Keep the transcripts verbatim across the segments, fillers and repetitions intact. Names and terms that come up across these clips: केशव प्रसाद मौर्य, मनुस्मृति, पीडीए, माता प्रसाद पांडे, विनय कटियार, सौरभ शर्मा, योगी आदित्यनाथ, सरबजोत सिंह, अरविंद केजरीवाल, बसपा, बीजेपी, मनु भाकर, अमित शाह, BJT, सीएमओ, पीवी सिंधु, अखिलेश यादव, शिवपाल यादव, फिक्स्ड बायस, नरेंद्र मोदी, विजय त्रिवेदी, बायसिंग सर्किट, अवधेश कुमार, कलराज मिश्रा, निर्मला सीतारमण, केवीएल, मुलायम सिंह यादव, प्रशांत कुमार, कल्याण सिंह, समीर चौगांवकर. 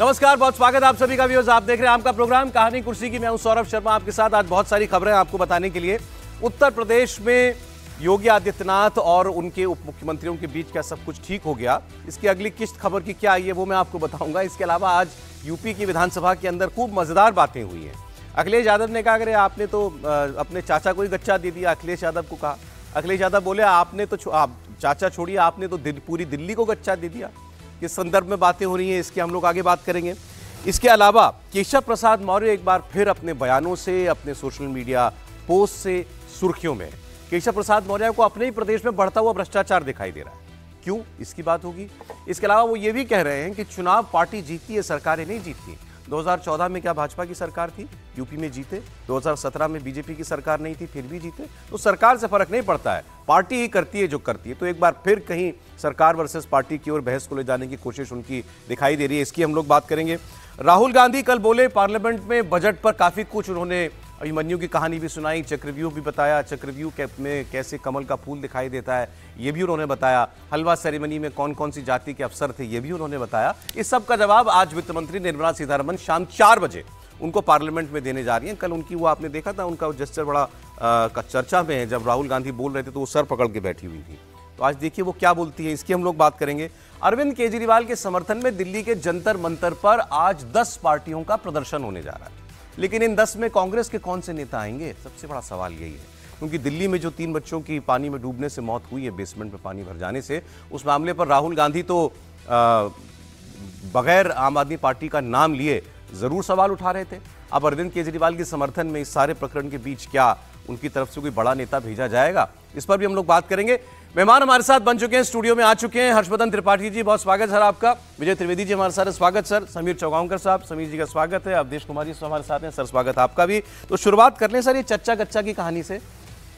नमस्कार, बहुत स्वागत आप सभी का व्यूअर्स। आप देख रहे हैं आपका प्रोग्राम कहानी कुर्सी की। मैं हूं सौरभ शर्मा, आपके साथ आज बहुत सारी खबरें आपको बताने के लिए। उत्तर प्रदेश में योगी आदित्यनाथ और उनके उप मुख्यमंत्रियों के बीच का सब कुछ ठीक हो गया। इसकी अगली किश्त खबर की क्या आई है वो मैं आपको बताऊंगा। इसके अलावा आज यूपी की विधानसभा के अंदर खूब मजेदार बातें हुई हैं। अखिलेश यादव ने कहा, अरे आपने तो अपने चाचा को ही गच्चा दे दिया, अखिलेश यादव को कहा। अखिलेश यादव बोले, आपने तो आप चाचा छोड़िए, आपने तो पूरी दिल्ली को गच्चा दे दिया। इस संदर्भ में बातें हो रही हैं, इसके हम लोग आगे बात करेंगे। इसके अलावा केशव प्रसाद मौर्य एक बार फिर अपने बयानों से, अपने सोशल मीडिया पोस्ट से सुर्खियों में। केशव प्रसाद मौर्य को अपने ही प्रदेश में बढ़ता हुआ भ्रष्टाचार दिखाई दे रहा है, क्यों, इसकी बात होगी। इसके अलावा वो ये भी कह रहे हैं कि चुनाव पार्टी जीतती है, सरकारें नहीं जीतती। दो हज़ार चौदह में क्या भाजपा की सरकार थी, यूपी में जीते। दो हज़ार सत्रह में बीजेपी की सरकार नहीं थी, फिर भी जीते। तो सरकार से फर्क नहीं पड़ता है, पार्टी ही करती है जो करती है। तो एक बार फिर कहीं सरकार वर्सेस पार्टी की ओर बहस को ले जाने की कोशिश उनकी दिखाई दे रही है, इसकी हम लोग बात करेंगे। राहुल गांधी कल बोले पार्लियामेंट में, बजट पर काफ़ी कुछ उन्होंने अभिमन्यु की कहानी भी सुनाई, चक्रव्यूह भी बताया, चक्रव्यूह में कैसे कमल का फूल दिखाई देता है ये भी उन्होंने बताया, हलवा सेरेमनी में कौन कौन सी जाति के अफसर थे ये भी उन्होंने बताया। इस सब का जवाब आज वित्त मंत्री निर्मला सीतारमण शाम चार बजे उनको पार्लियामेंट में देने जा रही हैं। कल उनकी वो आपने देखा था, उनका जेस्चर बड़ा आ, का चर्चा में है। जब राहुल गांधी बोल रहे थे तो वो सर पकड़ के बैठी हुई थी। तो आज देखिए वो क्या बोलती है, इसकी हम लोग बात करेंगे। अरविंद केजरीवाल के समर्थन में दिल्ली के जंतर मंतर पर आज दस पार्टियों का प्रदर्शन होने जा रहा है, लेकिन इन दस में कांग्रेस के कौन से नेता आएंगे, सबसे बड़ा सवाल यही है। क्योंकि दिल्ली में जो तीन बच्चों की पानी में डूबने से मौत हुई है, बेसमेंट में पानी भर जाने से, उस मामले पर राहुल गांधी तो आ, बगैर आम आदमी पार्टी का नाम लिए ज़रूर सवाल उठा रहे थे। अब अरविंद केजरीवाल के समर्थन में इस सारे प्रकरण के बीच क्या उनकी तरफ से कोई बड़ा नेता भेजा जाएगा, इस पर भी हम लोग बात करेंगे। मेहमान हमारे साथ बन चुके हैं, स्टूडियो में आ चुके हैं। हर्षवर्धन त्रिपाठी जी, बहुत स्वागत सर आपका। विजय त्रिवेदी जी हमारे साथ, स्वागत सर। समीर चौगांवकर साहब, समीर जी का स्वागत है। अवधेश कुमार जी हमारे साथ हैं, सर स्वागत आपका भी। तो शुरुआत कर लें सर ये चच्चा कच्चा की कहानी से,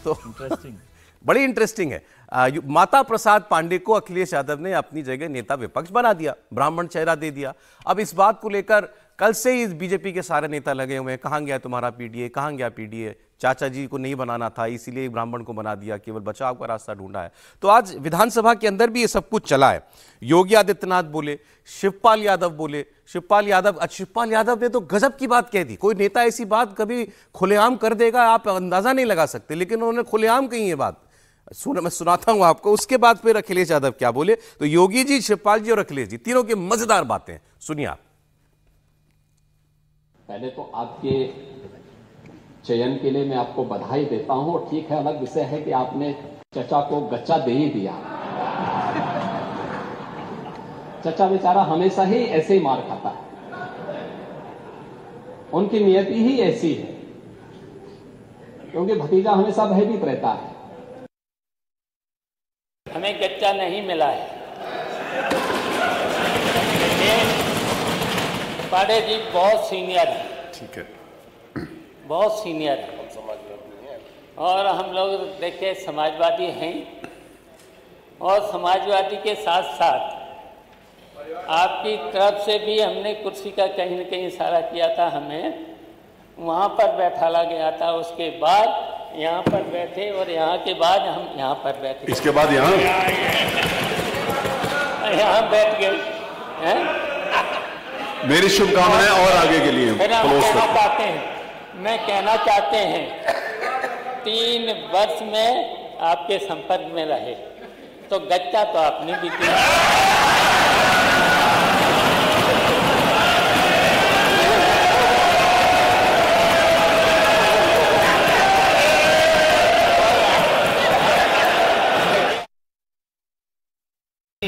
तो इंटरेस्टिंग बड़ी इंटरेस्टिंग है। आ, माता प्रसाद पांडे को अखिलेश यादव ने अपनी जगह नेता विपक्ष बना दिया, ब्राह्मण चेहरा दे दिया। अब इस बात को लेकर कल से ही बीजेपी के सारे नेता लगे हुए हैं, कहाँ गया तुम्हारा पीडीए, कहाँ गया पीडीए, चाचा जी को नहीं बनाना था इसीलिए ब्राह्मण को बना दिया, केवल बचाव का रास्ता ढूंढा है। तो आज विधानसभा के अंदर भी ये सब कुछ चला है। योगी आदित्यनाथ बोले, शिवपाल यादव बोले, शिवपाल यादव शिवपाल यादव ने तो गजब की बात कह दी। कोई नेता ऐसी बात कभी खुलेआम कर देगा आप अंदाजा नहीं लगा सकते, लेकिन उन्होंने खुलेआम कही ये बात, सुन मैं सुनाता हूं आपको। उसके बाद फिर अखिलेश यादव क्या बोले, तो योगी जी, शिवपाल जी और अखिलेश जी तीनों की मजेदार बातें सुनिए आप। पहले तो आपके चयन के लिए मैं आपको बधाई देता हूं। ठीक है, अलग विषय है कि आपने चचा को गच्चा दे ही दिया। चचा बेचारा हमेशा ही ऐसे ही मार खाता है, उनकी नियति ही ऐसी है, क्योंकि भतीजा हमेशा भयभीत रहता है। हमें गच्चा नहीं मिला है, पांडे जी बहुत सीनियर है, ठीक है, बहुत सीनियर है। और हम लोग देखिए समाजवादी हैं, और समाजवादी के साथ साथ आपकी तरफ से भी हमने कुर्सी का कहीं न कहीं इशारा किया था, हमें वहाँ पर बैठाला गया था, उसके बाद यहाँ पर बैठे, और यहाँ के बाद हम यहाँ पर बैठे, इसके बाद यहाँ यहाँ बैठ गए। मेरी शुभकामनाएं और आगे के लिए। कहना चाहते हैं मैं कहना चाहते हैं तीन वर्ष में आपके संपर्क में रहे, तो गच्चा तो आपने भी दिया।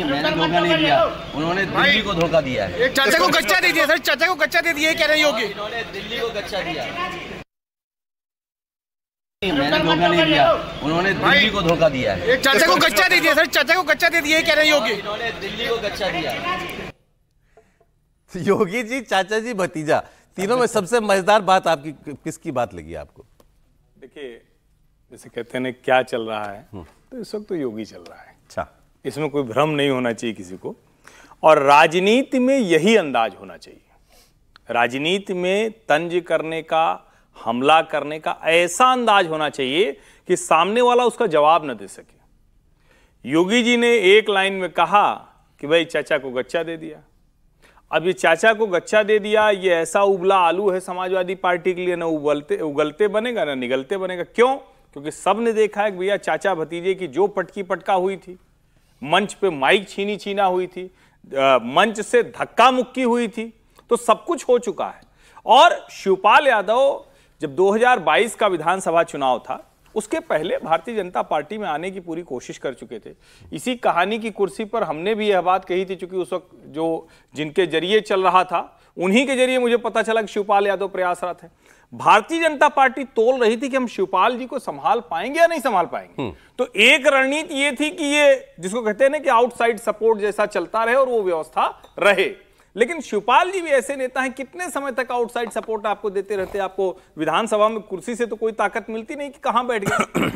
मैंने धोखा नहीं दिया, उन्होंने दिल्ली को धोखा दिया है। चाचा को गच्चा दे दिया सर, चाचा को गच्चा दे दिया, कह रहे योगी इन्होंने दिल्ली को गच्चा दिया। मैंने धोखा नहीं दिया, उन्होंने दिल्ली को धोखा दिया है। चाचा को गच्चा दे दिया सर, चाचा को गच्चा दे दिया, कह रहे योगी इन्होंने दिल्ली को गच्चा दिया। योगी जी, चाचा जी, भतीजा, तीनों में सबसे मजेदार बात आपकी किसकी बात लगी आपको? देखिए, जैसे कहते हैं क्या चल रहा है, तो इस वक्त तो योगी चल रहा है, अच्छा, इसमें कोई भ्रम नहीं होना चाहिए किसी को। और राजनीति में यही अंदाज होना चाहिए, राजनीति में तंज करने का, हमला करने का ऐसा अंदाज होना चाहिए कि सामने वाला उसका जवाब न दे सके। योगी जी ने एक लाइन में कहा कि भाई चाचा को गच्चा दे दिया। अब ये चाचा को गच्चा दे दिया, ये ऐसा उबला आलू है समाजवादी पार्टी के लिए, ना उबलते उगलते बनेगा ना निगलते बनेगा। क्यों? क्योंकि सब ने देखा है कि भैया चाचा भतीजे की जो पटकी पटका हुई थी, मंच पे माइक छीनी छीना हुई थी, मंच से धक्का मुक्की हुई थी, तो सब कुछ हो चुका है। और शिवपाल यादव जब दो हज़ार बाईस का विधानसभा चुनाव था उसके पहले भारतीय जनता पार्टी में आने की पूरी कोशिश कर चुके थे। इसी कहानी की कुर्सी पर हमने भी यह बात कही थी, चूंकि उस वक्त जो जिनके जरिए चल रहा था उन्हीं के जरिए मुझे पता चला कि शिवपाल यादव प्रयासरत हैं। भारतीय जनता पार्टी तोल रही थी कि हम शिवपाल जी को संभाल पाएंगे या नहीं संभाल पाएंगे, तो एक रणनीति ये थी कि ये जिसको कहते हैं ना कि आउटसाइड सपोर्ट जैसा चलता रहे और वो व्यवस्था रहे। लेकिन शिवपाल जी भी ऐसे नेता हैं, कितने समय तक आउटसाइड सपोर्ट आपको देते रहते, आपको विधानसभा में कुर्सी से तो कोई ताकत मिलती नहीं कि कहां बैठ गए।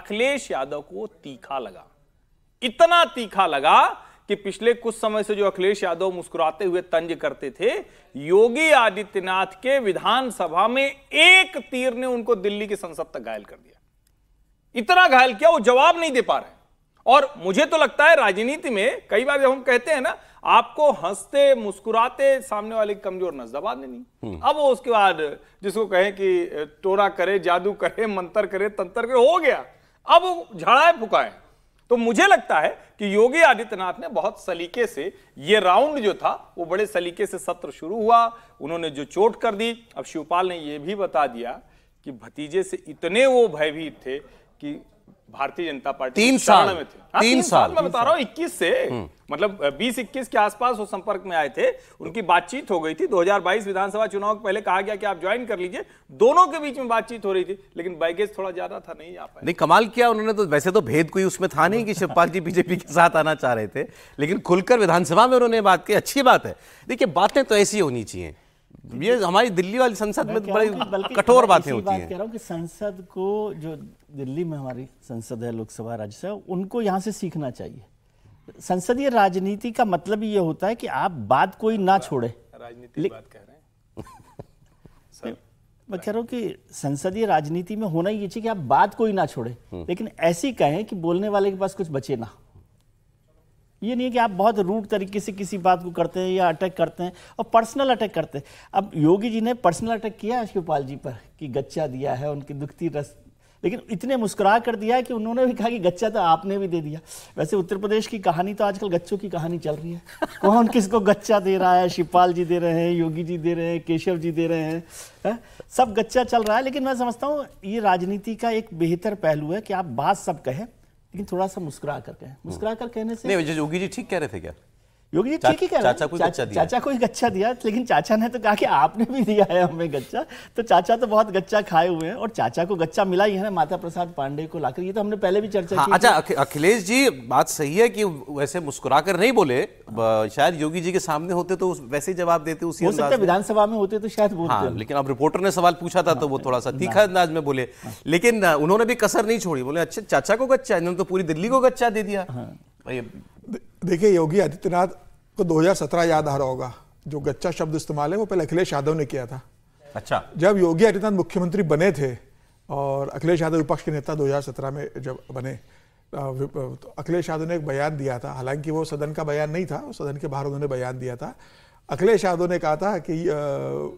अखिलेश यादव को तीखा लगा, इतना तीखा लगा कि पिछले कुछ समय से जो अखिलेश यादव मुस्कुराते हुए तंज करते थे, योगी आदित्यनाथ के विधानसभा में एक तीर ने उनको दिल्ली की संसद तक घायल कर दिया, इतना घायल किया वो जवाब नहीं दे पा रहे। और मुझे तो लगता है राजनीति में कई बार जब हम कहते हैं ना, आपको हंसते मुस्कुराते सामने वाले कमजोर नजर दबा देनी, अब वो उसके बाद जिसको कहें कि टोरा करे, जादू करे, मंतर करे, तंत्र करे, हो गया, अब झड़ाए फुकाए। तो मुझे लगता है कि योगी आदित्यनाथ ने बहुत सलीके से ये राउंड जो था वो बड़े सलीके से सत्र शुरू हुआ, उन्होंने जो चोट कर दी। अब शिवपाल ने यह भी बता दिया कि भतीजे से इतने वो भयभीत थे कि भारतीय जनता पार्टी तीन साल में थे। हाँ, तीन, तीन साल मैं बता रहा हूं, इक्कीस से मतलब बीस इक्कीस के आसपास वो संपर्क में आए थे, उनकी बातचीत हो गई थी। दो हज़ार बाईस विधानसभा चुनाव के पहले कहा गया कि आप ज्वाइन कर लीजिए, दोनों के बीच में बातचीत हो रही थी, लेकिन बैगेज थोड़ा ज्यादा था, नहीं आ पाया। नहीं, कमाल किया उन्होंने, तो वैसे तो भेद कोई उसमें था नहीं कि शिवपाल जी बीजेपी के साथ आना चाह रहे थे, लेकिन खुलकर विधानसभा में उन्होंने बात की, अच्छी बात है। देखिए बातें तो ऐसी होनी चाहिए, ये हमारी दिल्ली वाली संसद में बड़ी कठोर बातें होती हैं। कह रहा हूं कि संसद को, जो दिल्ली में हमारी संसद है, लोकसभा राज्यसभा, उनको यहाँ से सीखना चाहिए। संसदीय राजनीति का मतलब ये होता है कि आप बात कोई ना छोड़े। राजनीति बात कह रहे हैं, मैं कह रहा हूँ कि संसदीय राजनीति में होना ये चाहिए कि आप बात कोई ना छोड़े, लेकिन ऐसी कहें कि बोलने वाले के पास कुछ बचे ना। ये नहीं है कि आप बहुत रूड तरीके से किसी बात को करते हैं या अटैक करते हैं और पर्सनल अटैक करते हैं। अब योगी जी ने पर्सनल अटैक किया शिवपाल जी पर कि गच्चा दिया है, उनकी दुखती रस, लेकिन इतने मुस्कुरा कर दिया कि उन्होंने भी कहा कि गच्चा तो आपने भी दे दिया। वैसे उत्तर प्रदेश की कहानी तो आजकल गच्चों की कहानी चल रही है, कौन किसको गच्चा दे रहा है, शिवपाल जी दे रहे हैं, योगी जी दे रहे हैं, केशव जी दे रहे हैं, है? सब गच्चा चल रहा है। लेकिन मैं समझता हूँ ये राजनीति का एक बेहतर पहलू है कि आप बात सब कहें, लेकिन थोड़ा सा मुस्कुरा कर कहें। मुस्कुरा कर कहने से नहीं, योगी जी ठीक कह रहे थे क्या? योगी जी ठीक ही कह रहे थे, चाचा को गच्चा दिया, चाचा को गच्चा दिया, लेकिन चाचा ने तो कहा कि आपने भी दिया है हमें गच्चा, तो चाचा तो बहुत गच्चा खाए हुए हैं। और चाचा को गच्चा मिला ही है ना माता प्रसाद पांडे को लाकर, ये तो हमने पहले भी चर्चा हाँ, की। अच्छा, अखिलेश जी बात सही है कि वैसे मुस्कुराकर नहीं बोले, शायद योगी जी के सामने होते तो वैसे ही जवाब देते, उसी अंदाज में विधानसभा में होते तो शायद बोलते, लेकिन अब रिपोर्टर ने सवाल पूछा था तो वो थोड़ा सा तीखा अंदाज में बोले, लेकिन उन्होंने भी कसर नहीं छोड़ी, बोले अच्छा चाचा को गच्चा, इन्होंने तो पूरी दिल्ली को गच्चा दे दिया। देखिए योगी आदित्यनाथ को दो हज़ार सत्रह याद आ रहा होगा, जो गच्चा शब्द इस्तेमाल है वो पहले अखिलेश यादव ने किया था। अच्छा, जब योगी आदित्यनाथ मुख्यमंत्री बने थे और अखिलेश यादव विपक्ष के नेता दो हज़ार सत्रह में जब बने, तो अखिलेश यादव ने एक बयान दिया था, हालांकि वो सदन का बयान नहीं था, सदन के बाहर उन्होंने बयान दिया था। अखिलेश यादव ने कहा था कि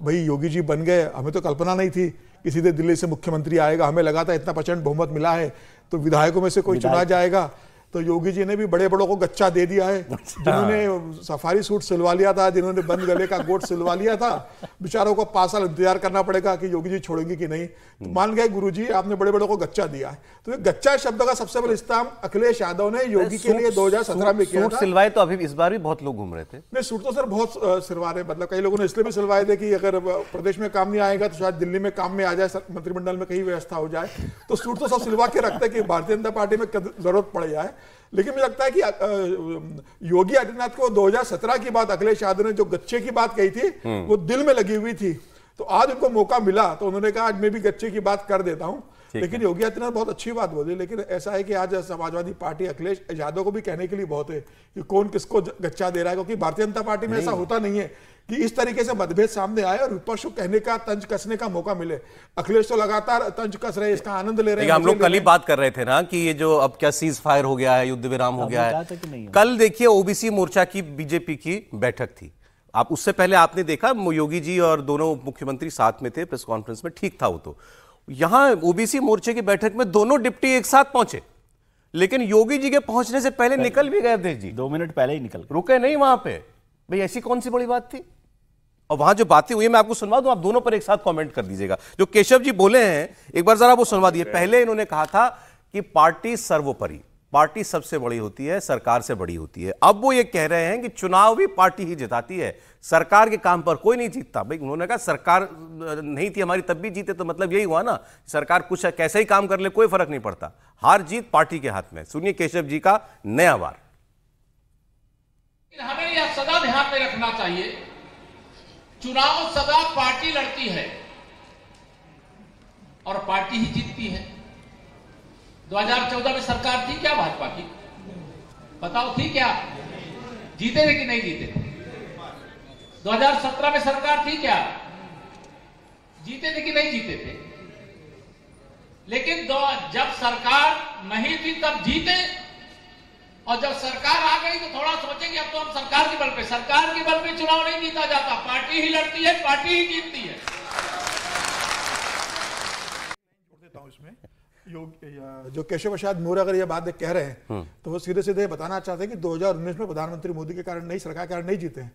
भाई योगी जी बन गए, हमें तो कल्पना नहीं थी कि सीधे दिल्ली से मुख्यमंत्री आएगा, हमें लगा था इतना परसेंट बहुमत मिला है तो विधायकों में से कोई चुना जाएगा। तो योगी जी ने भी बड़े बड़ों को गच्चा दे दिया है, जिन्होंने सफारी सूट सिलवा लिया था, जिन्होंने बंद गले का गोट सिलवा लिया था, बेचारों को पाँच साल इंतजार करना पड़ेगा कि योगी जी छोड़ेंगे कि नहीं। तो मान गए गुरुजी, आपने बड़े बड़ों को गच्चा दिया है। तो ये गच्चा शब्द का सबसे बड़ा इस्तेमाल अखिलेश यादव ने योगी के लिए दो हजार सत्रह में किया। सूट सिलवाए तो अभी इस बार भी बहुत लोग घूम रहे थे। नहीं, सूट तो सर बहुत सिलवा रहे, मतलब कई लोगों ने इसलिए भी सिलवाए थे कि अगर प्रदेश में काम नहीं आएगा तो शायद दिल्ली में काम में आ जाए, मंत्रिमंडल में कहीं व्यवस्था हो जाए, तो सूट तो सब सिलवा के रखते कि भारतीय जनता पार्टी में जरूरत पड़ जाए। लेकिन मुझे लगता है कि योगी आदित्यनाथ को दो हज़ार सत्रह की बात अखिलेश यादव ने जो गच्चे की बात कही थी वो दिल में लगी हुई थी, तो आज उनको मौका मिला तो उन्होंने कहा आज मैं भी गच्चे की बात कर देता हूं। लेकिन योगी आदित्यनाथ बहुत अच्छी बात बोली, लेकिन ऐसा है कि आज समाजवादी पार्टी अखिलेश यादव को भी कहने के लिए बहुत है कि कौन किसको गच्चा दे रहा है, क्योंकि भारतीय जनता पार्टी में ऐसा होता नहीं है कि इस तरीके से मतभेद सामने आए और विपक्ष को कहने का, तंज कसने का मौका मिले। अखिलेश तो लगातार तंज कस रहे, इसका आनंद ले रहे हैं। हम लोग कल ही बात कर रहे थे ना कि ये जो अब क्या सीज फायर हो गया है, युद्ध विराम हो गया है। कल देखिए ओबीसी मोर्चा की बीजेपी की बैठक थी, आप उससे पहले आपने देखा योगी जी और दोनों मुख्यमंत्री साथ में थे प्रेस कॉन्फ्रेंस में, ठीक था वो। तो यहां ओबीसी मोर्चे की बैठक में दोनों डिप्टी एक साथ पहुंचे, लेकिन योगी जी के पहुंचने से पहले निकल भी गए अध्यक्ष जी, दो मिनट पहले ही निकल गए, रुके नहीं वहां पे। भाई ऐसी कौन सी बड़ी बात थी? और वहां जो बातें हुई मैं आपको सुनवा दूं, आप दोनों पर एक साथ कमेंट कर दीजिएगा। जो केशव जी बोले हैं एक बार जरा वो सुनवा दिए। पहले इन्होंने कहा था कि पार्टी सर्वोपरि, पार्टी सबसे बड़ी होती है, सरकार से बड़ी होती है। अब वो ये कह रहे हैं कि चुनाव भी पार्टी ही जिताती है, सरकार के काम पर कोई नहीं जीतता। भाई उन्होंने कहा सरकार नहीं थी हमारी तब भी जीते, तो मतलब यही हुआ ना, सरकार कुछ कैसे ही काम कर ले कोई फर्क नहीं पड़ता, हार जीत पार्टी के हाथ में। सुनिए केशव जी का नया वार। हमें यह सदा ध्यान में रखना चाहिए, चुनाव सदा पार्टी लड़ती है और पार्टी ही जीतती है। दो हज़ार चौदह में सरकार थी क्या भाजपा की? बताओ थी क्या? जीते थे कि नहीं जीते? दो हज़ार सत्रह में सरकार थी क्या? जीते थे कि नहीं जीते थे? लेकिन जब सरकार नहीं थी तब जीते, और जब सरकार आ गई तो थोड़ा सोचेंगे अब तो हम सरकार के बल पे, सरकार के बल पे चुनाव नहीं जीता जाता, पार्टी ही लड़ती है, पार्टी ही जीतती है। जोड़ देता हूं इसमें, जो केशव प्रसाद मौर्य अगर ये बात कह रहे हैं तो वो सीधे सीधे बताना चाहते हैं कि दो हज़ार उन्नीस में प्रधानमंत्री मोदी के कारण नहीं, सरकार के कारण नहीं जीते हैं,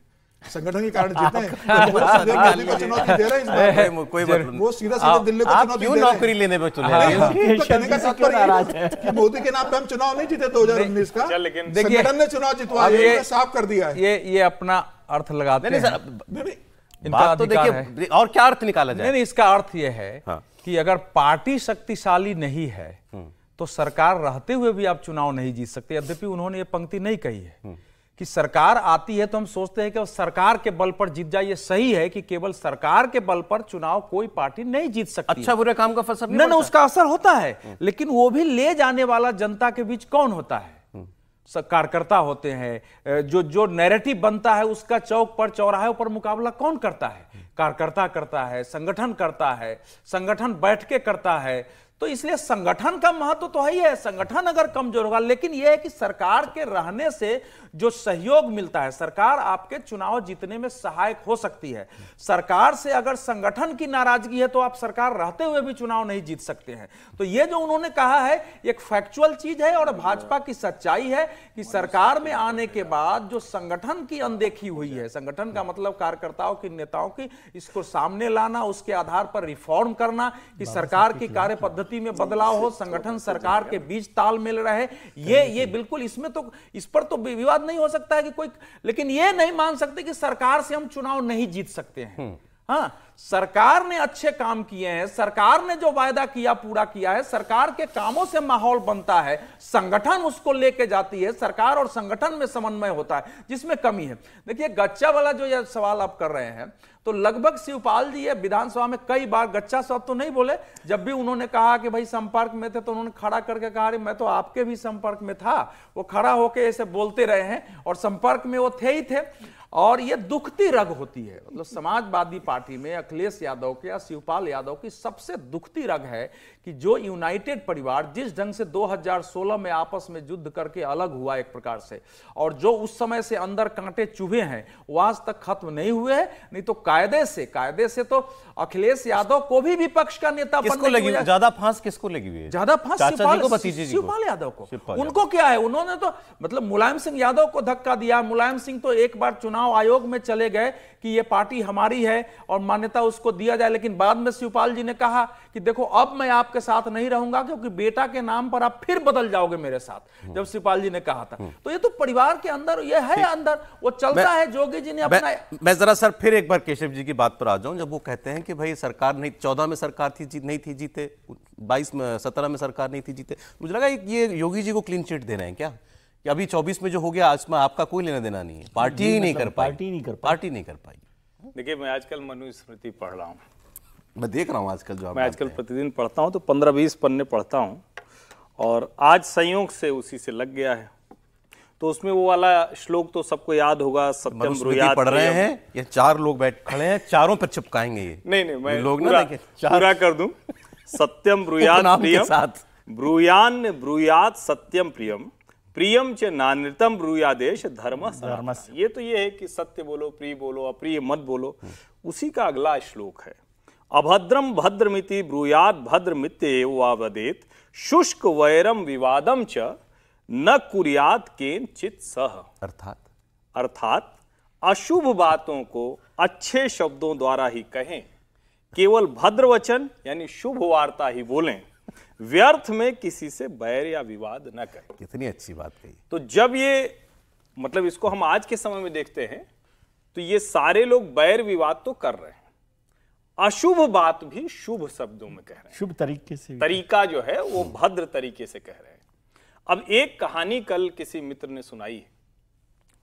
संगठन के कारण जीते हैं। वो सीधा सीधा दिल्ली को चुनौती नौकरी लेने में मोदी के नाम पर हम चुनाव नहीं जीते दो हज़ार उन्नीस का, संगठन ने चुनाव जितवाया, साफ कर दिया है। ये अपना अर्थ लगाते हैं, बात तो देखिए और क्या अर्थ निकाला जाए। नहीं, इसका अर्थ यह है कि अगर पार्टी शक्तिशाली नहीं है तो सरकार रहते हुए भी आप चुनाव नहीं जीत सकते। यद्यपि उन्होंने ये पंक्ति नहीं कही है कि सरकार आती है तो हम सोचते हैं कि सरकार के बल पर जीत जाए। ये सही है कि केवल सरकार के बल पर चुनाव कोई पार्टी नहीं जीत सकती। अच्छा बुरे काम का असर नहीं, उसका असर होता है, लेकिन वो भी ले जाने वाला जनता के बीच कौन होता है? कार्यकर्ता होते हैं। जो जो नैरेटिव बनता है उसका चौक पर चौराहे पर मुकाबला कौन करता है? कार्यकर्ता करता है, संगठन करता है, संगठन बैठ के करता है। तो इसलिए संगठन का महत्व तो है ही है, संगठन अगर कमजोर होगा, लेकिन यह है कि सरकार के रहने से जो सहयोग मिलता है, सरकार आपके चुनाव जीतने में सहायक हो सकती है। सरकार से अगर संगठन की नाराजगी है तो आप सरकार रहते हुए भी चुनाव नहीं जीत सकते हैं। तो ये जो उन्होंने कहा है एक फैक्चुअल चीज है और भाजपा की सच्चाई है कि सरकार में आने के बाद जो संगठन की अनदेखी हुई है, संगठन का मतलब कार्यकर्ताओं की, नेताओं की, इसको सामने लाना, उसके आधार पर रिफॉर्म करना कि सरकार की कार्य पद्धति में बदलाव हो, संगठन सरकार के बीच तालमेल रहे। ये ये बिल्कुल इसमें तो इस पर तो विवाद नहीं हो सकता है कि कोई, लेकिन ये नहीं मान सकते कि सरकार से हम चुनाव नहीं जीत सकते हैं। हाँ, सरकार ने अच्छे काम किए हैं, सरकार ने जो वायदा किया पूरा किया है, सरकार के कामों से माहौल बनता है, संगठन उसको लेके जाती है, सरकार और संगठन में समन्वय होता है, जिसमें कमी है। देखिए गच्चा वाला जो ये सवाल आप कर रहे हैं तो लगभग शिवपाल जी ये विधानसभा में कई बार गच्चा शब्द तो नहीं बोले, जब भी उन्होंने कहा कि भाई संपर्क में थे तो उन्होंने खड़ा करके कहा अरे मैं तो आपके भी संपर्क में था, वो खड़ा होके ऐसे बोलते रहे हैं और संपर्क में वो थे ही थे। और ये दुखती रग होती है, मतलब समाजवादी पार्टी में अखिलेश यादव के या शिवपाल यादव की सबसे दुखती रग है कि जो यूनाइटेड परिवार जिस ढंग से दो हज़ार सोलह में आपस में युद्ध करके अलग हुआ एक प्रकार से, और जो उस समय से अंदर कांटे चुभे हैं वो आज तक खत्म नहीं हुए हैं। नहीं तो कायदे से कायदे से तो अखिलेश यादव को भी विपक्ष का नेता बनने ज्यादा फांस किसको लगी हुई है? ज्यादा फांस शिवपाल यादव को। उनको क्या है, उन्होंने तो मतलब मुलायम सिंह यादव को धक्का दिया। मुलायम सिंह तो एक बार चुनाव आयोग में चले गए कि ये पार्टी हमारी है और मान्यता उसको दिया जाए, लेकिन बाद में शिवपाल जी ने कहा कि देखो अब मैं आपके साथ नहीं रहूंगा क्योंकि बेटा के नाम पर आप फिर बदल जाओगे मेरे साथ, जब शिवपाल जी ने कहा था। तो ये तो परिवार के अंदर ये है, अंदर वो चलता है। जोगी जी ने अपना मैं जरा सर फिर एक बार केशव जी की बात पर आ जाऊं, जब वो कहते हैं कि भाई सरकार नहीं, चौदह में सरकार थी नहीं थी जीते, बाईस में सत्रह में सरकार नहीं थी जीते, मुझे लगा ये योगी जी को क्लीन चिट दे रहे हैं क्या कि अभी चौबीस में जो हो गया इसमें आपका कोई लेना देना नहीं है, पार्टी ही नहीं कर पाई, पार्टी नहीं कर पार्टी नहीं कर पाई। देखिए मैं आजकल मनुस्मृति पढ़ रहा हूँ, मैं देख रहा हूँ आजकल जो मैं आजकल प्रतिदिन पढ़ता हूँ तो पंद्रह बीस पन्ने पढ़ता हूँ और आज संयोग से उसी से लग गया है, तो उसमें वो वाला श्लोक तो सबको याद होगा, सब पढ़ रहे हैं। ये चार लोग बैठ खड़े हैं, चारों पर चिपकाएंगे ये। नहीं नहीं मैं लोग पूरा कर दूं। सत्यम ब्रूयात् प्रियम ब्रूयान् ब्रूयात् सत्यम प्रियम प्रियम च नान्यतम ब्रूयादेश धर्मस्य धर्मस्य। ये तो ये है कि सत्य बोलो, प्रिय बोलो, अप्रिय मत बोलो। उसी का अगला श्लोक है, अभद्रम भद्रमिति ब्रूयात भद्रमित्येव वावदेत शुष्क वैरम विवादम च न कुर्यात केनचित् सह। अर्थात अर्थात अशुभ बातों को अच्छे शब्दों द्वारा ही कहें, केवल भद्र वचन यानी शुभ वार्ता ही बोलें, व्यर्थ में किसी से बैर या विवाद न करें। कितनी अच्छी बात कही। तो जब ये मतलब इसको हम आज के समय में देखते हैं तो ये सारे लोग बैर विवाद तो कर रहे हैं, अशुभ बात भी शुभ शब्दों में कह रहे हैं, शुभ तरीके से, तरीका जो है वो भद्र तरीके से कह रहे हैं। अब एक कहानी कल किसी मित्र ने सुनाई है,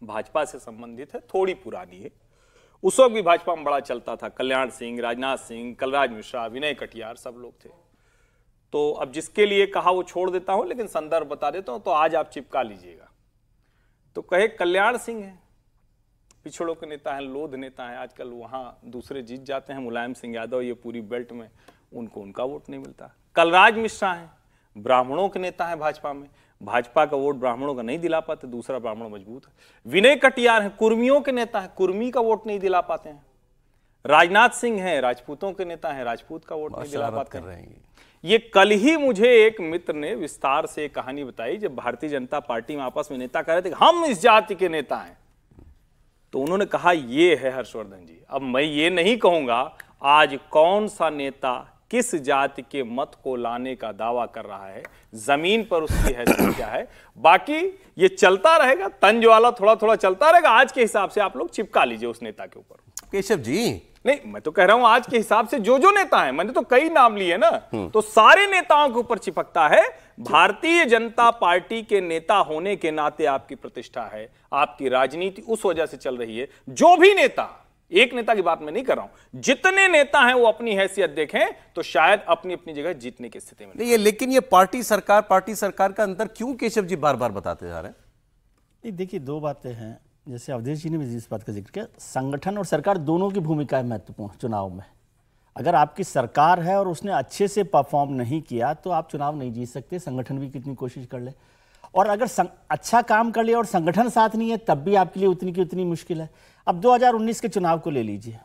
भाजपा से संबंधित है, थोड़ी पुरानी है। उस वक्त भी भाजपा में बड़ा चलता था, कल्याण सिंह, राजनाथ सिंह, कलराज मिश्रा, विनय कटियार, सब लोग थे। तो अब जिसके लिए कहा वो छोड़ देता हूं, लेकिन संदर्भ बता देता हूं तो आज आप चिपका लीजिएगा। तो कहे कल्याण सिंह है, पिछड़ों के नेता हैं, लोध नेता हैं, आजकल वहां दूसरे जीत जाते हैं, मुलायम सिंह यादव, ये पूरी बेल्ट में, उनको उनका वोट नहीं मिलता। कलराज मिश्रा हैं, ब्राह्मणों के नेता हैं भाजपा में, भाजपा का वोट ब्राह्मणों का नहीं दिला पाते, दूसरा ब्राह्मण मजबूत है। विनय कटियार हैं, कुर्मियों के नेता हैं, कुर्मी का वोट नहीं दिला पाते हैं। राजनाथ सिंह हैं, राजपूतों के नेता हैं, राजपूत का वोट नहीं दिला पाते हैं। ये कल ही मुझे एक मित्र ने विस्तार से कहानी बताई, जब भारतीय जनता पार्टी में आपस में नेता कह रहे थे हम इस जाति के नेता हैं, तो उन्होंने कहा ये है हर्षवर्धन जी, अब मैं ये नहीं कहूंगा आज कौन सा नेता किस जाति के मत को लाने का दावा कर रहा है, जमीन पर उसकी हैसियत क्या है। बाकी ये चलता रहेगा, तंज वाला थोड़ा थोड़ा चलता रहेगा। आज के हिसाब से आप लोग चिपका लीजिए उस नेता के ऊपर। केशव जी नहीं, मैं तो कह रहा हूं आज के हिसाब से जो जो नेता है, मैंने तो कई नाम लिए ना, तो सारे नेताओं के ऊपर चिपकता है। भारतीय जनता पार्टी के नेता होने के नाते आपकी प्रतिष्ठा है, आपकी राजनीति उस वजह से चल रही है। जो भी नेता, एक नेता की बात मैं नहीं कर रहा हूं, जितने नेता हैं वो अपनी हैसियत देखें तो शायद अपनी अपनी जगह जीतने की स्थिति में नहीं है। लेकिन ये पार्टी सरकार पार्टी सरकार का अंतर क्यों केशव जी बार बार बताते जा रहे हैं? देखिए दो बातें हैं, जैसे अवधेश जी ने भी इस बात का जिक्र किया, संगठन और सरकार दोनों की भूमिका है महत्वपूर्ण चुनाव में। अगर आपकी सरकार है और उसने अच्छे से परफॉर्म नहीं किया तो आप चुनाव नहीं जीत सकते, संगठन भी कितनी कोशिश कर ले। और अगर संग, अच्छा काम कर ले और संगठन साथ नहीं है तब भी आपके लिए उतनी की उतनी मुश्किल है। अब दो हज़ार उन्नीस के चुनाव को ले लीजिए,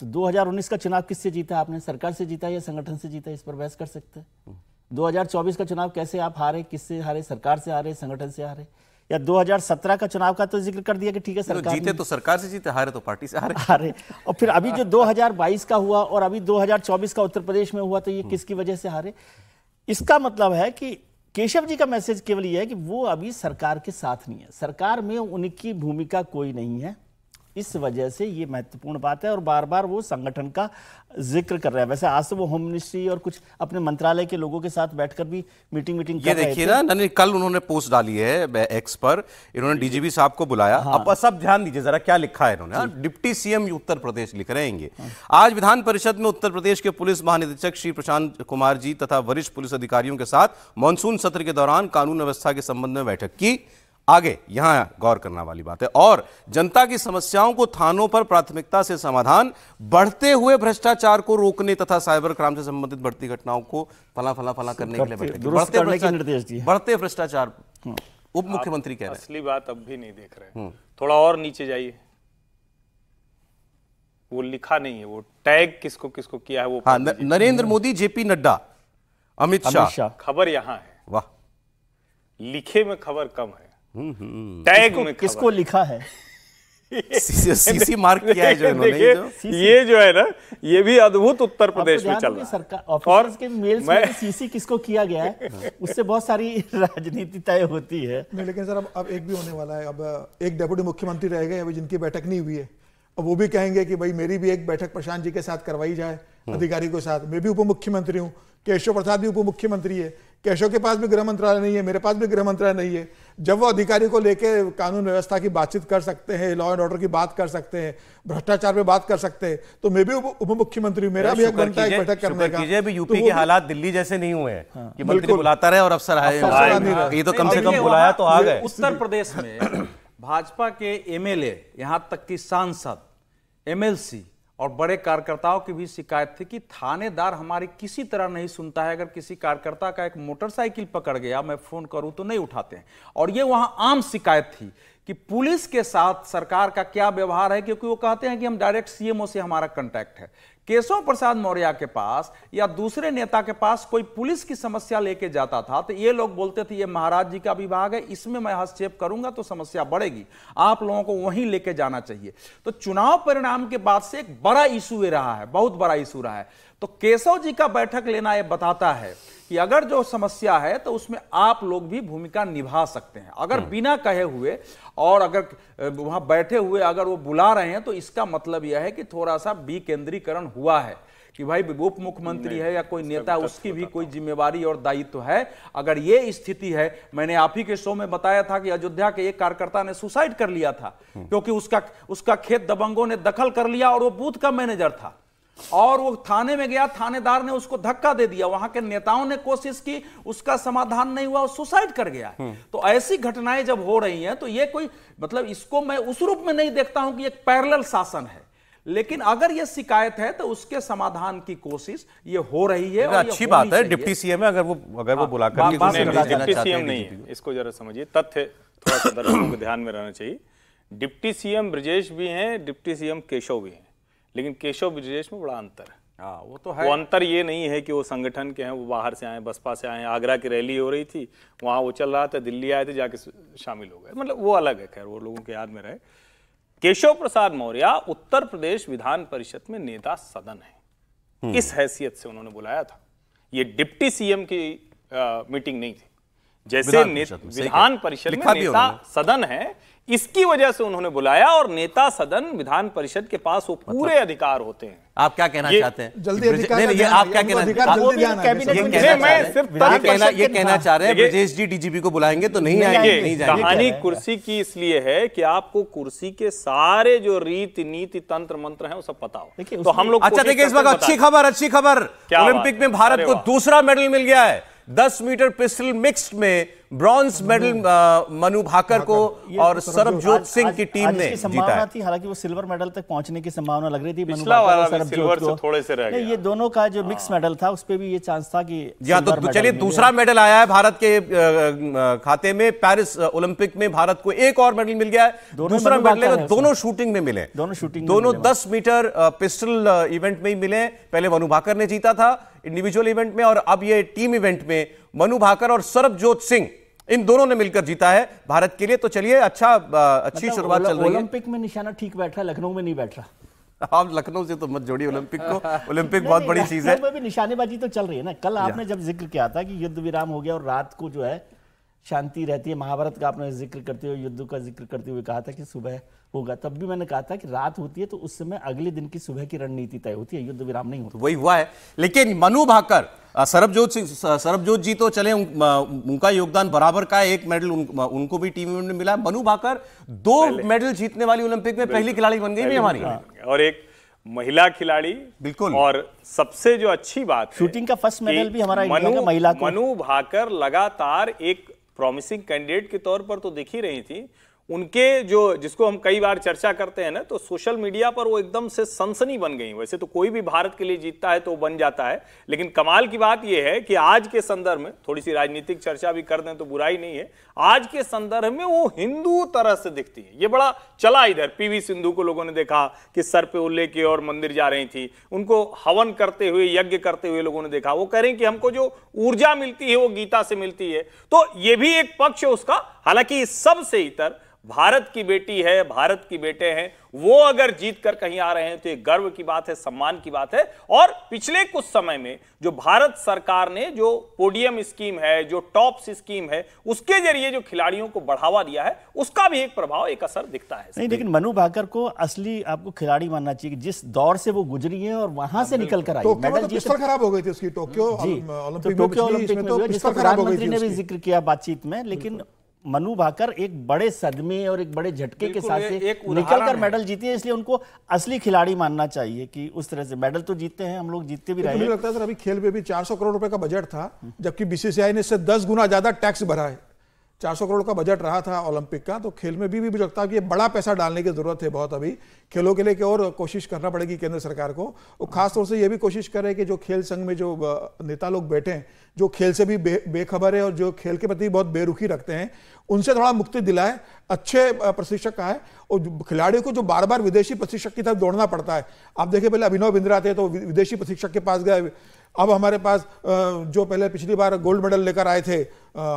तो दो हज़ार उन्नीस का चुनाव किससे जीता आपने, सरकार से जीता या संगठन से जीता, इस पर बहस कर सकते हैं। दो हज़ार चौबीस का चुनाव कैसे आप हारे, किससे हारे, सरकार से हारे, संगठन से हारे, या दो हज़ार सत्रह का चुनाव का तो जिक्र कर दिया कि ठीक है सरकार जीते तो सरकार से जीते, हारे तो पार्टी से हारे हारे और फिर अभी जो दो हज़ार बाईस का हुआ और अभी दो हज़ार चौबीस का उत्तर प्रदेश में हुआ, तो ये किसकी वजह से हारे। इसका मतलब है कि केशव जी का मैसेज केवल ये है कि वो अभी सरकार के साथ नहीं है, सरकार में उनकी भूमिका कोई नहीं है, इस वजह से ये महत्वपूर्ण बात है। और बार बार वो संगठन का जिक्र कर रहे हैं। वैसे आज तो वो होम मिनिस्ट्री और कुछ अपने मंत्रालय के लोगों के साथ बैठकर भी मीटिंग मीटिंग ये देखिए ना, नहीं कल उन्होंने पोस्ट डाली है एक्स पर, इन्होंने डीजीपी साहब को बुलाया। हाँ। अब सब ध्यान दीजिए जरा क्या लिखा है इन्होंने, डिप्टी सीएम उत्तर प्रदेश लिख रहेंगे। हाँ। आज विधान परिषद में उत्तर प्रदेश के पुलिस महानिदेशक श्री प्रशांत कुमार जी तथा वरिष्ठ पुलिस अधिकारियों के साथ मानसून सत्र के दौरान कानून व्यवस्था के संबंध में बैठक की। आगे यहां गौर करने वाली बात है। और जनता की समस्याओं को थानों पर प्राथमिकता से समाधान, बढ़ते हुए भ्रष्टाचार को रोकने तथा साइबर क्राइम से संबंधित बढ़ती घटनाओं को फला फला फला करने के लिए बैठक। बढ़ते भ्रष्टाचार उप मुख्यमंत्री कह रहे हैं, असली बात अब भी नहीं देख रहे। थोड़ा और नीचे जाइए, वो लिखा नहीं है, वो टैग किसको किसको किया है वो, नरेंद्र मोदी, जेपी नड्डा, अमित शाह। खबर यहाँ है, वाह, लिखे में खबर कम है, टैग में किसको लिखा है, सीसी मार्क किया है जो इन्होंने। जो ये जो है ना, ये भी अद्भुत उत्तर प्रदेश में चल रहा है। सरकार और के मेल्स में सीसी किसको किया गया है, उससे बहुत सारी राजनीति तय होती है। लेकिन सर अब अब एक भी होने वाला है, अब एक डेप्यूटी मुख्यमंत्री रह गए अभी जिनकी बैठक नहीं हुई है, अब वो भी कहेंगे कि भाई मेरी भी एक बैठक प्रशांत जी के साथ करवाई जाए, अधिकारी के साथ। मैं भी उप मुख्यमंत्री हूँ, केशव प्रसाद भी उप मुख्यमंत्री है, केशव के पास भी गृह मंत्रालय नहीं है, मेरे पास भी गृह मंत्रालय नहीं है। जब वो अधिकारी को लेके कानून व्यवस्था की बातचीत कर सकते हैं, लॉ एंड ऑर्डर की बात कर सकते हैं, भ्रष्टाचार पे बात कर सकते हैं, तो मैं भी उप मुख्यमंत्री, मेरा भी एक बनता है बैठक करने का। यूपी के हालात दिल्ली जैसे नहीं हुए हैं कि मंत्री बुलाता रहे और अफसर आए, ये तो कम से कम बुलाया तो आ गए। उत्तर प्रदेश में भाजपा के एमएलए, यहाँ तक कि सांसद, एमएलसी और बड़े कार्यकर्ताओं की भी शिकायत थी कि थानेदार हमारी किसी तरह नहीं सुनता है। अगर किसी कार्यकर्ता का एक मोटरसाइकिल पकड़ गया, मैं फोन करूं तो नहीं उठाते हैं। और ये वहां आम शिकायत थी कि पुलिस के साथ सरकार का क्या व्यवहार है, क्योंकि वो कहते हैं कि हम डायरेक्ट सीएमओ से हमारा कॉन्टैक्ट है। केशव प्रसाद मौर्य के पास या दूसरे नेता के पास कोई पुलिस की समस्या लेके जाता था तो ये लोग बोलते थे ये महाराज जी का विभाग है, इसमें मैं हस्तक्षेप करूंगा तो समस्या बढ़ेगी, आप लोगों को वहीं लेके जाना चाहिए। तो चुनाव परिणाम के बाद से एक बड़ा इशू रहा है, बहुत बड़ा इशू रहा है। तो केशव जी का बैठक लेना यह बताता है कि अगर जो समस्या है तो उसमें आप लोग भी भूमिका निभा सकते हैं। अगर बिना कहे हुए और अगर वहां बैठे हुए अगर वो बुला रहे हैं तो इसका मतलब यह है कि थोड़ा सा विकेंद्रीकरण हुआ है कि भाई उप मुख्यमंत्री है या कोई नेता, उसकी भी कोई जिम्मेवारी और दायित्व है। अगर ये स्थिति है, मैंने आप ही के शो में बताया था कि अयोध्या के एक कार्यकर्ता ने सुसाइड कर लिया था क्योंकि उसका उसका खेत दबंगों ने दखल कर लिया और वो बूथ का मैनेजर था और वो थाने में गया, थानेदार ने उसको धक्का दे दिया, वहां के नेताओं ने कोशिश की, उसका समाधान नहीं हुआ, वो सुसाइड कर गया। तो ऐसी घटनाएं जब हो रही हैं तो ये कोई मतलब इसको मैं उस रूप में नहीं देखता हूं कि एक पैरेलल शासन है, लेकिन अगर ये शिकायत है तो उसके समाधान की कोशिश ये हो रही है। अच्छी बात है डिप्टी सीएम है, अगर वो अगर वो बुलाकर डिप्टी सीएम नहीं है, इसको जरा समझिए, तथ्य थोड़ा सा दर्शकों को ध्यान में रहना चाहिए। डिप्टी सीएम ब्रजेश भी हैं, डिप्टी सीएम केशव भी हैं, लेकिन केशव ब्रजेश में बड़ा अंतर है। आ, वो तो है। वो अंतर ये नहीं है कि वो संगठन के हैं, वो बाहर से आए, बसपा से आए, आगरा की रैली हो रही थी, वहाँ वो चल रहा था, दिल्ली आए थे, जाके शामिल हो गए, मतलब वो अलग है। खैर वो लोगों के याद में रहे। केशव प्रसाद मौर्य उत्तर प्रदेश विधान परिषद में नेता सदन है, इस हैसियत से उन्होंने बुलाया था। ये डिप्टी सीएम की आ, मीटिंग नहीं थी, जैसे विधान परिषद में नेता सदन है, इसकी वजह से उन्होंने बुलाया। और नेता सदन विधान परिषद के पास वो पूरे मतलब अधिकार होते हैं। आप क्या कहना चाहते हैं? जल्दी अधिकार, नहीं आप क्या कहना ये कहना चाह रहे हैं ब्रजेश जी डीजीपी को बुलाएंगे तो नहीं आएंगे? कहानी कुर्सी की इसलिए है कि आपको कुर्सी के सारे जो रीति नीति तंत्र मंत्र हैं वो सब पता हो तो हम लोग। अच्छा देखिए इस वक्त अच्छी खबर, अच्छी खबर, ओलंपिक में भारत को दूसरा मेडल मिल गया है। दस मीटर पिस्टल मिक्स्ड में ब्रॉन्ज मेडल मनु भाकर को और सरबजोत सिंह की टीम ने जीता है। हालांकि वो सिल्वर मेडल तक पहुंचने की संभावना लग रही थी, पिछला वाला भी सिल्वर से थोड़े से रह गया। ये दोनों का जो मिक्स मेडल था उस पे भी ये चांस था कि या तो चलिए दूसरा मेडल आया है भारत के खाते में। पेरिस ओलंपिक में भारत को एक और मेडल मिल गया है, दूसरा मेडल दोनों शूटिंग में मिले, दोनों शूटिंग दोनों दस मीटर पिस्टल इवेंट में ही मिले। पहले मनु भाकर ने जीता था इंडिविजुअल इवेंट में और अब ये टीम इवेंट में मनु भाकर और सरबजोत सिंह इन दोनों ने मिलकर जीता है भारत के लिए। तो चलिए अच्छा अच्छी मतलब शुरुआत चल रही है। ओलंपिक में निशाना ठीक बैठ रहा, लखनऊ में नहीं बैठ रहा। आप लखनऊ से तो मत जोड़िए ओलंपिक को, ओलंपिक बहुत बड़ी चीज है। में भी निशानेबाजी तो चल रही है ना। कल आपने जब जिक्र किया था कि युद्ध विराम हो गया और रात को जो है शांति रहती है, महाभारत का आपने जिक्र करते हुए, युद्ध का जिक्र करते हुए कहा था कि सुबह होगा। तब भी मैंने कहा था कि रात होती है तो उस समय अगले दिन की सुबह की रणनीति तय होती है, युद्ध विराम नहीं होता। वही हुआ है। लेकिन मनु भाकर सरबजोत सिंह सरबजोत जी तो चले उन, उनका योगदान बराबर का है, एक मेडल उन, उनको भी टीम इवेंट में मिला। मनु भाकर दो मेडल जीतने वाली ओलंपिक में पहली खिलाड़ी बन गई हमारी, और एक महिला खिलाड़ी। बिल्कुल। और सबसे जो अच्छी बात शूटिंग का फर्स्ट मेडल भी हमारा महिला। मनु भाकर लगातार एक प्रॉमिसिंग कैंडिडेट के तौर पर तो दिख ही रही थी। उनके जो जिसको हम कई बार चर्चा करते हैं ना, तो सोशल मीडिया पर वो एकदम से सनसनी बन गई। वैसे तो कोई भी भारत के लिए जीतता है तो वो बन जाता है, लेकिन कमाल की बात ये है कि आज के संदर्भ में थोड़ी सी राजनीतिक चर्चा भी कर दें तो बुराई नहीं है। आज के संदर्भ में वो हिंदू तरह से दिखती है। ये बड़ा चला इधर। पीवी सिंधु को लोगों ने देखा कि सर पे ओले के और मंदिर जा रही थी, उनको हवन करते हुए यज्ञ करते हुए लोगों ने देखा। वो कह रहे हैं कि हमको जो ऊर्जा मिलती है वो गीता से मिलती है। तो ये भी एक पक्ष है उसका। हालांकि सबसे इतर भारत की बेटी है, भारत की बेटे हैं, वो अगर जीत कर कहीं आ रहे हैं तो ये गर्व की बात है, सम्मान की बात है। और पिछले कुछ समय में जो भारत सरकार ने जो पोडियम स्कीम है, जो टॉप्स स्कीम है, उसके जरिए जो खिलाड़ियों को बढ़ावा दिया है, उसका भी एक प्रभाव, एक असर दिखता है। नहीं, लेकिन मनु भाकर को असली आपको खिलाड़ी मानना चाहिए, जिस दौर से वो गुजरी है और वहां से निकल कर आई। मेडल खराब हो गई थी उसकी टोक्यो ओलंपिक में, भी जिक्र किया बातचीत में। लेकिन मनु भाकर एक बड़े सदमे और एक बड़े झटके के साथ से निकलकर मेडल जीती है, इसलिए उनको असली खिलाड़ी मानना चाहिए कि उस तरह से मेडल तो जीतते हैं, हम लोग जीतते भी रहे हैं। मुझे लगता है सर अभी खेल में भी चार सौ करोड़ रुपए का बजट था, जबकि बीसीसीआई ने इससे दस गुना ज्यादा टैक्स भरा है। चार सौ करोड़ का बजट रहा था ओलंपिक का, तो खेल में भी भी मुझे लगता है कि ये बड़ा पैसा डालने की जरूरत है बहुत अभी खेलों के लिए, कि और कोशिश करना पड़ेगी केंद्र सरकार को। और खासतौर से ये भी कोशिश करे कि जो खेल संघ में जो नेता लोग बैठे हैं जो खेल से भी बे, बेखबर है और जो खेल के प्रति बहुत बेरुखी रखते हैं, उनसे थोड़ा मुक्ति दिलाए, अच्छे प्रशिक्षक का है। और खिलाड़ियों को जो बार बार विदेशी प्रशिक्षक की तरफ दौड़ना पड़ता है, आप देखिए पहले अभिनव बिंद्रा थे तो विदेशी प्रशिक्षक के पास गए, अब हमारे पास जो पहले पिछली बार गोल्ड मेडल लेकर आए थे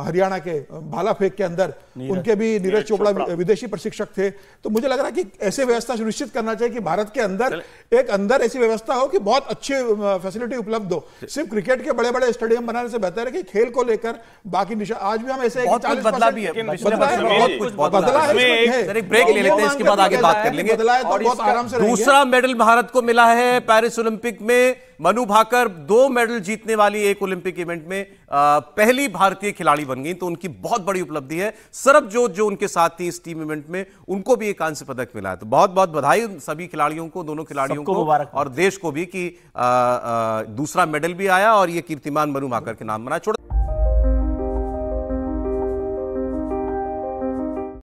हरियाणा के भाला फेंक के अंदर, उनके भी नीरज चोपड़ा विदेशी प्रशिक्षक थे। तो मुझे लग रहा है कि ऐसी व्यवस्था सुनिश्चित करना चाहिए कि भारत के अंदर एक अंदर ऐसी व्यवस्था हो कि बहुत अच्छी फैसिलिटी उपलब्ध हो। सिर्फ क्रिकेट के बड़े बड़े स्टेडियम बनाने से बेहतर है कि खेल को लेकर बाकी निशा आज भी हम ऐसे बदला भी है, बदला है। दूसरा मेडल भारत को मिला है पेरिस ओलंपिक में, मनु भाकर दो मेडल जीतने वाली एक ओलंपिक इवेंट में आ, पहली भारतीय खिलाड़ी बन गई, तो उनकी बहुत बड़ी उपलब्धि है। सरबजोत जो उनके साथ थी इस टीम इवेंट में, उनको भी एक कांस्य पदक मिला है। तो बहुत बहुत बधाई सभी खिलाड़ियों को, दोनों खिलाड़ियों को और देश को भी कि आ, आ, दूसरा मेडल भी आया और यह कीर्तिमान मनु भाकर के नाम बना। छोड़